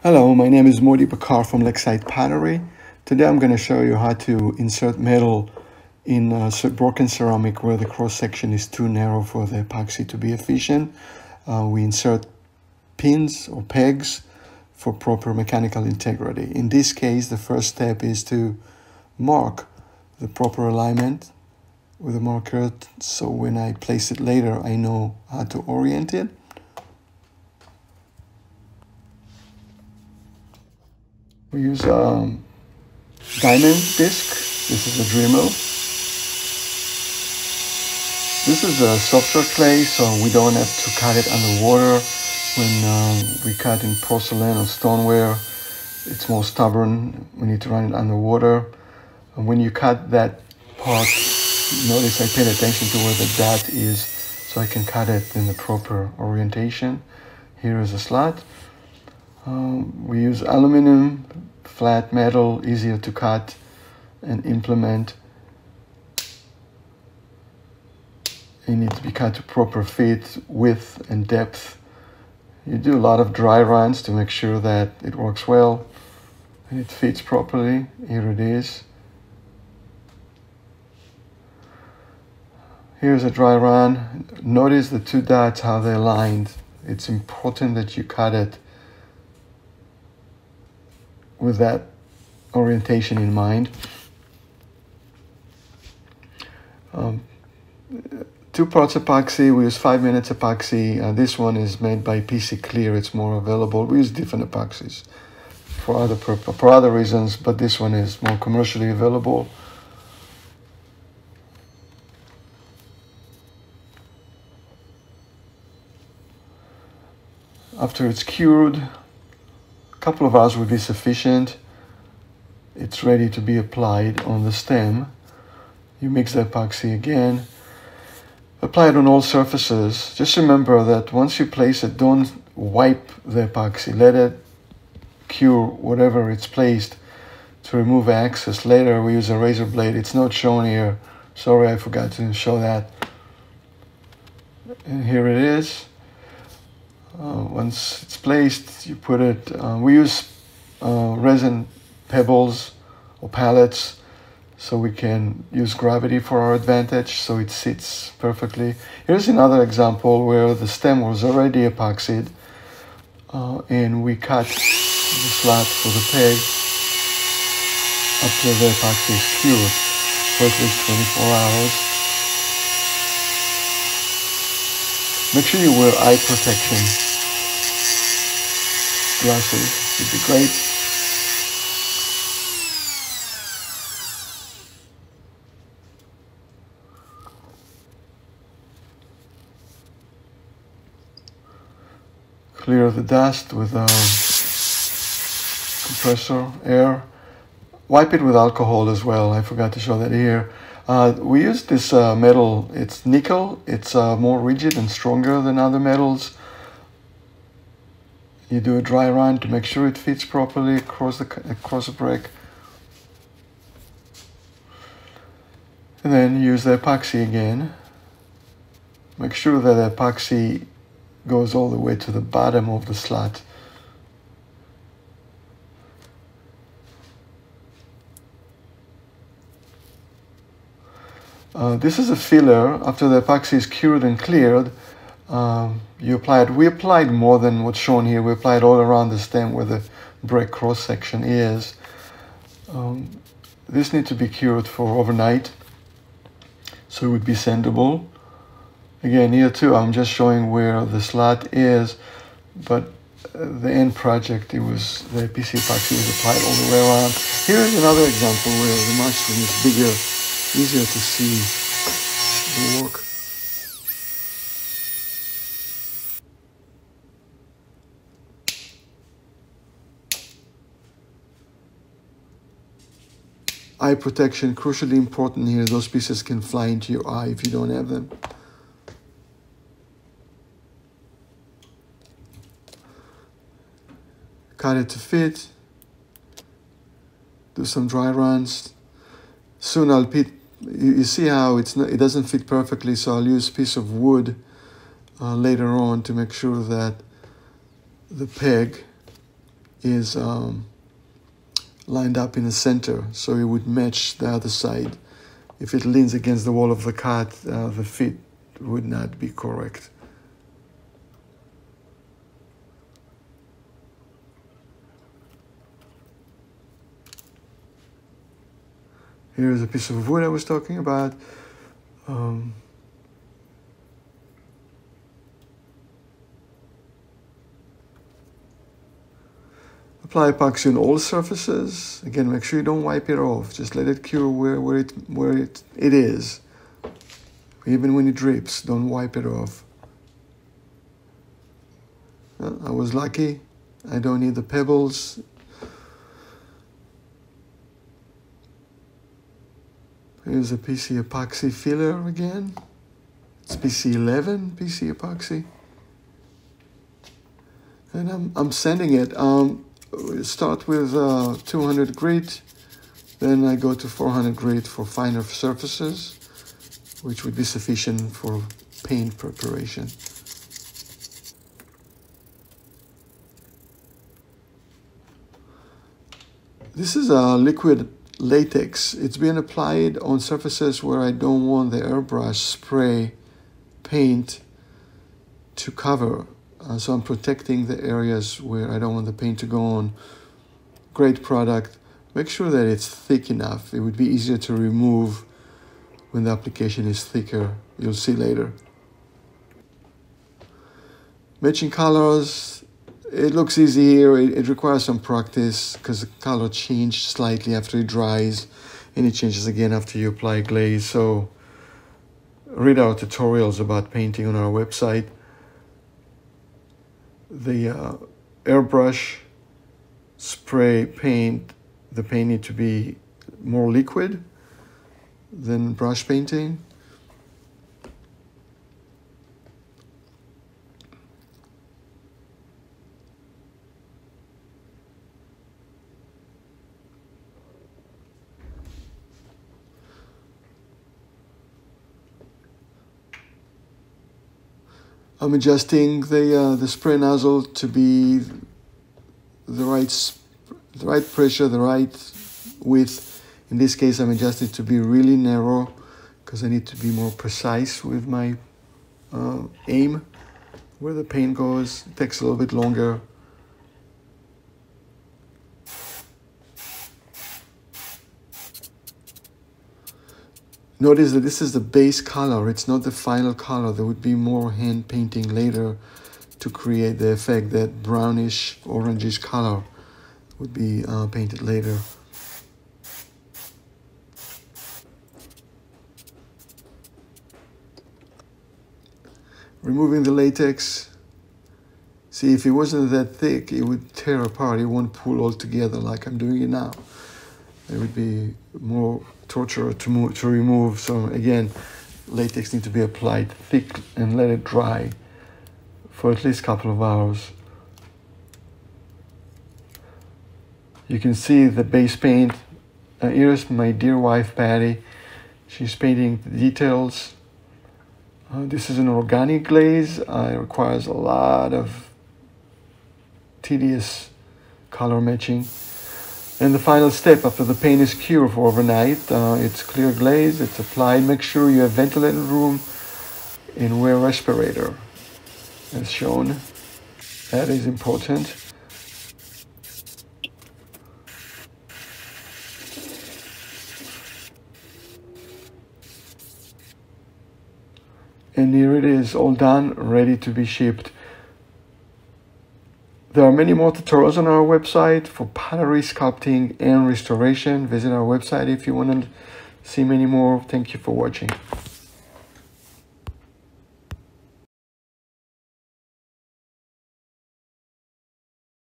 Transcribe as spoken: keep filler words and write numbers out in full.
Hello, my name is Modi Pakar from Lakeside Pottery. Today I'm going to show you how to insert metal in uh, broken ceramic where the cross section is too narrow for the epoxy to be efficient. Uh, we insert pins or pegs for proper mechanical integrity. In this case, the first step is to mark the proper alignment with a marker, so when I place it later, I know how to orient it. We use a um, diamond disc. This is a Dremel. This is a softer clay, so we don't have to cut it underwater. When um, we cut in porcelain or stoneware, it's more stubborn. We need to run it underwater. And when you cut that part, notice I paid attention to where the dot is, so I can cut it in the proper orientation. Here is a slot. Um, we use aluminum, flat metal, easier to cut and implement. It needs to be cut to proper fit, width and depth. You do a lot of dry runs to make sure that it works well and it fits properly. Here it is. Here's a dry run. Notice the two dots, how they're lined. It's important that you cut it with that orientation in mind. Um, two parts epoxy, we use five minutes epoxy. Uh, this one is made by P C Clear, it's more available. We use different epoxies for other, for other reasons, but this one is more commercially available. After it's cured, couple of hours would be sufficient. It's ready to be applied on the stem. You mix the epoxy again. Apply it on all surfaces. Just remember that once you place it, don't wipe the epoxy. Let it cure whatever it's placed to remove excess. Later we use a razor blade. It's not shown here. Sorry, I forgot to show that. And here it is. Uh, once it's placed, you put it, uh, we use uh, resin pebbles or pallets, so we can use gravity for our advantage, so it sits perfectly. Here's another example where the stem was already epoxied, uh, and we cut the slot for the peg after the epoxy is cured for at least twenty-four hours. Make sure you wear eye protection. Glasses would be great. Clear the dust with a compressor, air. Wipe it with alcohol as well. I forgot to show that here. Uh, we use this uh, metal, it's nickel, it's uh, more rigid and stronger than other metals. You do a dry run to make sure it fits properly across the, across the brick. And then use the epoxy again. Make sure that the epoxy goes all the way to the bottom of the slot. Uh, this is a filler. After the epoxy is cured and cleared, um, you apply it. We applied more than what's shown here. We applied all around the stem where the brick cross section is. Um, this needs to be cured for overnight, so it would be sandable. Again, here too, I'm just showing where the slot is, but the end project, it was the P C epoxy was applied all the way around. Here is another example where the mushroom is bigger. Easier to see the work. Eye protection, crucially important here. Those pieces can fly into your eye if you don't have them. Cut it to fit. Do some dry runs. Soon I'll pit. You see how it's not, it doesn't fit perfectly, so I'll use a piece of wood uh, later on to make sure that the peg is um, lined up in the center, so it would match the other side. If it leans against the wall of the cart, uh, the fit would not be correct. Here is a piece of wood I was talking about. Um, Apply epoxy on all surfaces. Again, make sure you don't wipe it off. Just let it cure where, where, it, where it, it is. Even when it drips, don't wipe it off. Well, I was lucky. I don't need the pebbles. Here's a P C epoxy filler again. It's P C eleven, P C epoxy. And I'm, I'm sanding it. Um, Start with uh, two hundred grit, then I go to four hundred grit for finer surfaces, which would be sufficient for paint preparation. This is a liquid latex. It's been applied on surfaces where I don't want the airbrush spray paint to cover. Uh, so I'm protecting the areas where I don't want the paint to go on. Great product. Make sure that it's thick enough. It would be easier to remove when the application is thicker. You'll see later. Matching colors. It looks easy here. It, it requires some practice because the color changes slightly after it dries, and it changes again after you apply glaze. So read our tutorials about painting on our website. The uh, airbrush spray paint, the paint need to be more liquid than brush painting. I'm adjusting the uh, the spray nozzle to be the right the right pressure, the right width. In this case, I'm adjusting it to be really narrow because I need to be more precise with my uh, aim. Where the paint goes, it takes a little bit longer. Notice that this is the base color, it's not the final color. There would be more hand painting later to create the effect. That brownish, orangish color would be uh, painted later. Removing the latex. See, if it wasn't that thick, it would tear apart. It won't pull all together like I'm doing it now. It would be more torture to move, to remove. So again, latex needs to be applied thick and let it dry for at least a couple of hours. You can see the base paint. Uh, here's my dear wife Patty. She's painting the details. Uh, this is an organic glaze. Uh, it requires a lot of tedious color matching. And the final step after the paint is cured for overnight, uh, it's clear glaze, it's applied. Make sure you have ventilated room and wear respirator, as shown. That is important. And here it is, all done, ready to be shipped. There are many more tutorials on our website for pottery, sculpting, and restoration. Visit our website if you want to see many more. Thank you for watching.